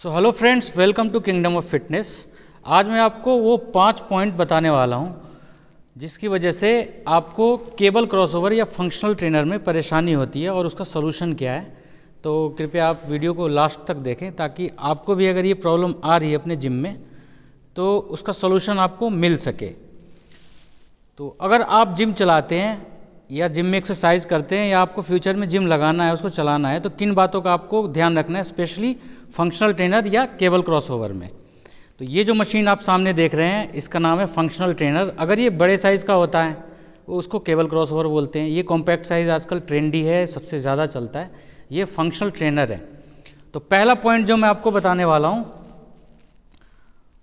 So hello friends, welcome to kingdom of fitness. आज मैं आपको वो 5 पॉइंट बताने वाला हूँ जिसकी वजह से आपको केबल क्रॉसओवर या फंक्शनल ट्रेनर में परेशानी होती है और उसका सलूशन क्या है। तो कृपया आप वीडियो को लास्ट तक देखें ताकि आपको भी अगर ये प्रॉब्लम आ रही है अपने जिम में तो उसका सलूशन आपको मिल सके। तो अगर आप जिम चलाते हैं या जिम में एक्सरसाइज करते हैं या आपको फ्यूचर में जिम लगाना है, उसको चलाना है, तो किन बातों का आपको ध्यान रखना है, स्पेशली फंक्शनल ट्रेनर या केबल क्रॉसओवर में। तो ये जो मशीन आप सामने देख रहे हैं इसका नाम है फंक्शनल ट्रेनर। अगर ये बड़े साइज़ का होता है वो उसको केबल क्रॉसओवर बोलते हैं। ये कॉम्पैक्ट साइज़ आजकल ट्रेंडी है, सबसे ज़्यादा चलता है, ये फंक्शनल ट्रेनर है। तो पहला पॉइंट जो मैं आपको बताने वाला हूँ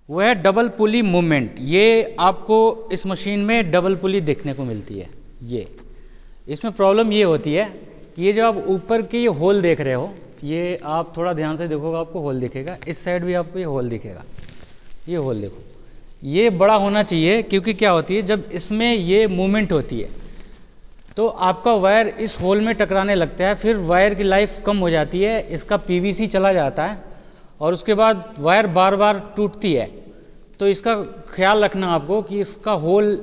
वह है डबल पुली मूवमेंट। ये आपको इस मशीन में डबल पुली देखने को मिलती है। ये इसमें प्रॉब्लम ये होती है कि ये जो आप ऊपर के ये होल देख रहे हो, ये आप थोड़ा ध्यान से देखोगे आपको होल दिखेगा, इस साइड भी आपको ये होल दिखेगा। ये होल देखो, ये बड़ा होना चाहिए क्योंकि क्या होती है जब इसमें ये मूवमेंट होती है तो आपका वायर इस होल में टकराने लगता है, फिर वायर की लाइफ कम हो जाती है, इसका पीवीसी चला जाता है और उसके बाद वायर बार बार टूटती है। तो इसका ख्याल रखना आपको कि इसका होल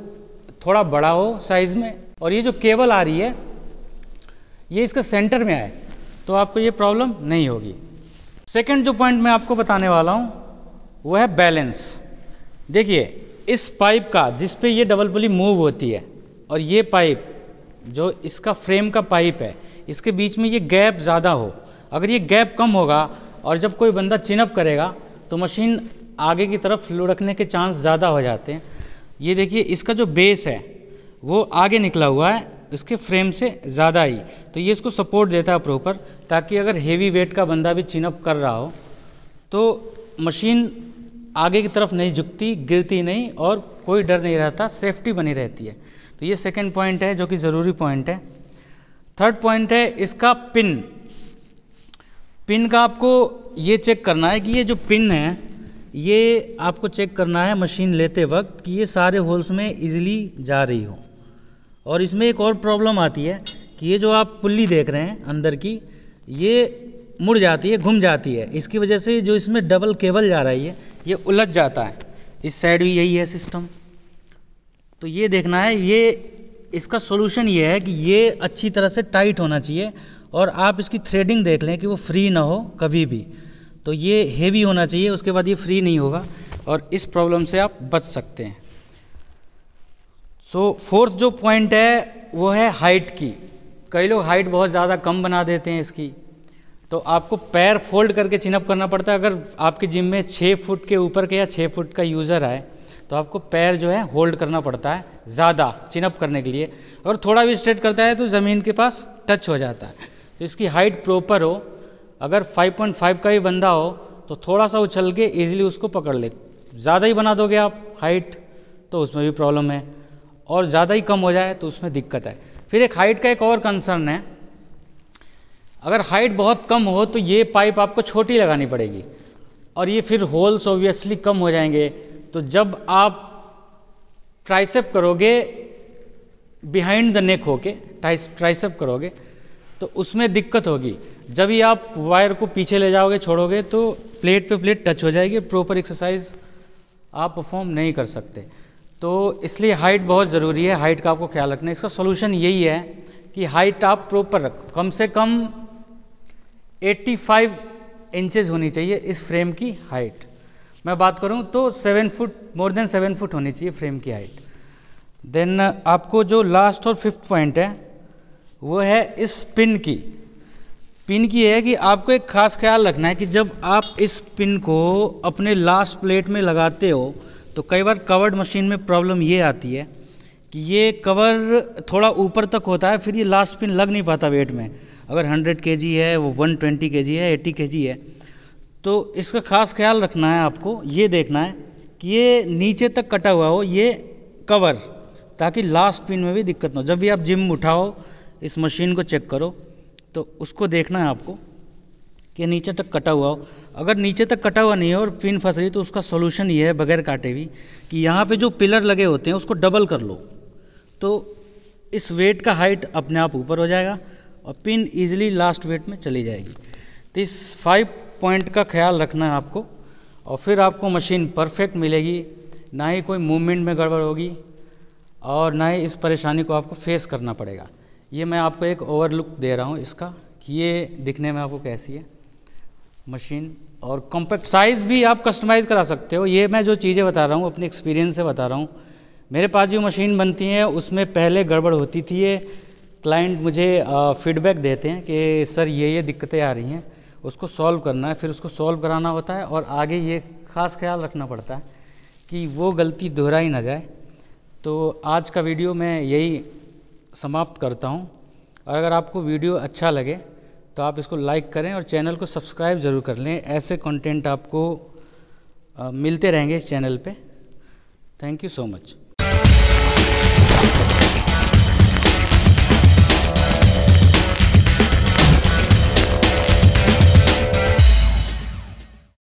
थोड़ा बड़ा हो साइज़ में और ये जो केबल आ रही है ये इसके सेंटर में आए तो आपको ये प्रॉब्लम नहीं होगी। सेकंड जो पॉइंट मैं आपको बताने वाला हूँ वो है बैलेंस। देखिए इस पाइप का जिस पे ये डबल पुली मूव होती है और ये पाइप जो इसका फ्रेम का पाइप है इसके बीच में ये गैप ज़्यादा हो। अगर ये गैप कम होगा और जब कोई बंदा चिनअप करेगा तो मशीन आगे की तरफ लुढ़कने के चांस ज़्यादा हो जाते हैं। ये देखिए इसका जो बेस है वो आगे निकला हुआ है इसके फ्रेम से ज़्यादा ही, तो ये इसको सपोर्ट देता है प्रॉपर, ताकि अगर हेवी वेट का बंदा भी चिनअप कर रहा हो तो मशीन आगे की तरफ नहीं झुकती, गिरती नहीं और कोई डर नहीं रहता, सेफ्टी बनी रहती है। तो ये सेकंड पॉइंट है जो कि ज़रूरी पॉइंट है। थर्ड पॉइंट है इसका पिन। पिन का आपको ये चेक करना है कि ये जो पिन है ये आपको चेक करना है मशीन लेते वक्त कि ये सारे होल्स में इजीली जा रही हो। और इसमें एक और प्रॉब्लम आती है कि ये जो आप पुल्ली देख रहे हैं अंदर की, ये मुड़ जाती है, घूम जाती है, इसकी वजह से जो इसमें डबल केबल जा रही है ये उलझ जाता है। इस साइड भी यही है सिस्टम। तो ये देखना है, ये इसका सॉल्यूशन ये है कि ये अच्छी तरह से टाइट होना चाहिए और आप इसकी थ्रेडिंग देख लें कि वो फ्री ना हो कभी भी। तो ये हेवी होना चाहिए, उसके बाद ये फ्री नहीं होगा और इस प्रॉब्लम से आप बच सकते हैं। सो फोर्थ जो पॉइंट है वो है हाइट की। कई लोग हाइट बहुत ज़्यादा कम बना देते हैं इसकी, तो आपको पैर फोल्ड करके चिनअप करना पड़ता है। अगर आपके जिम में 6 फुट के ऊपर के या 6 फुट का यूज़र आए तो आपको पैर जो है होल्ड करना पड़ता है ज़्यादा चिनअप करने के लिए। अगर थोड़ा भी स्ट्रेट करता है तो ज़मीन के पास टच हो जाता है। तो इसकी हाइट प्रॉपर हो। अगर 5.5 का भी बंदा हो तो थोड़ा सा उछल के ईजिली उसको पकड़ ले। ज़्यादा ही बना दोगे आप हाइट तो उसमें भी प्रॉब्लम है, और ज़्यादा ही कम हो जाए तो उसमें दिक्कत है। फिर एक हाइट का एक और कंसर्न है, अगर हाइट बहुत कम हो तो ये पाइप आपको छोटी लगानी पड़ेगी और ये फिर होल्स ऑब्वियसली कम हो जाएंगे। तो जब आप ट्राइसेप करोगे बिहाइंड द नेक होके ट्राइसेप करोगे तो उसमें दिक्कत होगी। जब ही आप वायर को पीछे ले जाओगे छोड़ोगे तो प्लेट पे प्लेट टच हो जाएगी, प्रॉपर एक्सरसाइज आप परफॉर्म नहीं कर सकते। तो इसलिए हाइट बहुत ज़रूरी है, हाइट का आपको ख्याल रखना है। इसका सॉल्यूशन यही है कि हाइट आप प्रॉपर रखो, कम से कम 85 इंचेस होनी चाहिए इस फ्रेम की हाइट। मैं बात करूँ तो 7 फुट, मोर देन 7 फुट होनी चाहिए फ्रेम की हाइट। देन आपको जो लास्ट और फिफ्थ पॉइंट है वो है इस पिन की। पिन की है कि आपको एक ख़ास ख्याल रखना है कि जब आप इस पिन को अपने लास्ट प्लेट में लगाते हो तो कई बार कवर्ड मशीन में प्रॉब्लम ये आती है कि ये कवर थोड़ा ऊपर तक होता है, फिर ये लास्ट पिन लग नहीं पाता वेट में। अगर 100 kg है वो 120 kg है, 80 kg है, तो इसका ख़ास ख्याल रखना है आपको। ये देखना है कि ये नीचे तक कटा हुआ हो ये कवर, ताकि लास्ट पिन में भी दिक्कत ना हो। जब भी आप जिम उठाओ इस मशीन को चेक करो तो उसको देखना है आपको कि नीचे तक कटा हुआ हो। अगर नीचे तक कटा हुआ नहीं है और पिन फंस रही तो उसका सॉल्यूशन ये है बगैर काटे भी कि यहाँ पे जो पिलर लगे होते हैं उसको डबल कर लो, तो इस वेट का हाइट अपने आप ऊपर हो जाएगा और पिन ईजिली लास्ट वेट में चली जाएगी। तो इस 5 पॉइंट का ख्याल रखना है आपको, और फिर आपको मशीन परफेक्ट मिलेगी, ना ही कोई मूवमेंट में गड़बड़ होगी और ना ही इस परेशानी को आपको फेस करना पड़ेगा। ये मैं आपको एक ओवरलुक दे रहा हूँ इसका कि ये दिखने में आपको कैसी है मशीन। और कॉम्पैक्ट साइज़ भी आप कस्टमाइज़ करा सकते हो। ये मैं जो चीज़ें बता रहा हूँ अपने एक्सपीरियंस से बता रहा हूँ। मेरे पास जो मशीन बनती है उसमें पहले गड़बड़ होती थी। ये क्लाइंट मुझे फीडबैक देते हैं कि सर ये दिक्कतें आ रही हैं, उसको सॉल्व करना है, फिर उसको सॉल्व कराना होता है और आगे ये ख़ास ख्याल रखना पड़ता है कि वो गलती दोहराई ना जाए। तो आज का वीडियो मैं यही समाप्त करता हूँ, और अगर आपको वीडियो अच्छा लगे तो आप इसको लाइक करें और चैनल को सब्सक्राइब ज़रूर कर लें। ऐसे कंटेंट आपको मिलते रहेंगे इस चैनल पे। Thank you so much.